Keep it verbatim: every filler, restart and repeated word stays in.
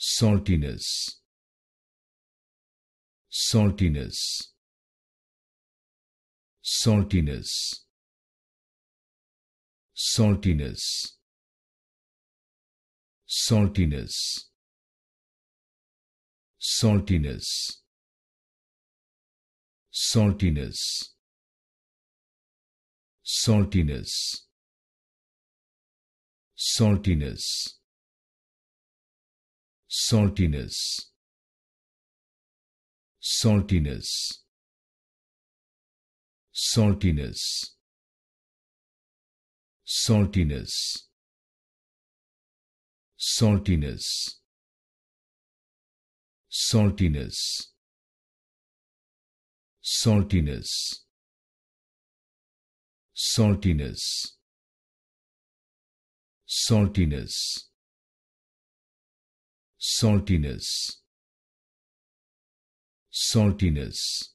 saltiness, saltiness, saltiness, saltiness, saltiness, saltiness, saltiness, saltiness, saltiness, saltiness, saltiness, saltiness, saltiness, saltiness, saltiness, saltiness, saltiness, saltiness, saltiness, saltiness,